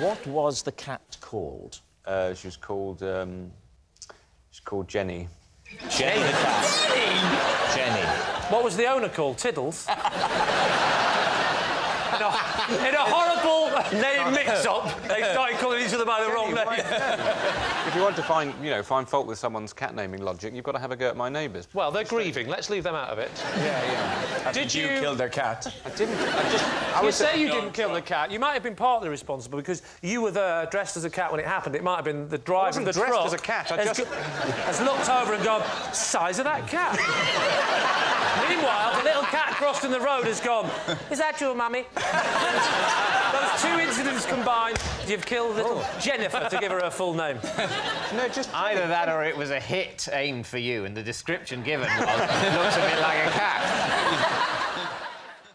What was the cat called? She was called Jenny. Jenny the cat. Jenny. What was the owner called? Tiddles. In a horrible name mix-up, they started calling each other by the wrong name. Right. If you want to find fault with someone's cat naming logic, you've got to have a go at my neighbours. Well, they're grieving. Let's leave them out of it. Yeah. Did you kill their cat? I didn't. You say you didn't kill the cat. You might have been partly responsible because you were there dressed as a cat when it happened. It might have been the driver of the truck. I wasn't dressed as a cat. I just looked over and gone, size of that cat. Meanwhile, the little cat crossing the road has gone, is that your mummy? Those two incidents combined, you've killed little Jennifer, to give her full name. No, just either that or it was a hit aimed for you, and the description given was, looks a bit like a cat.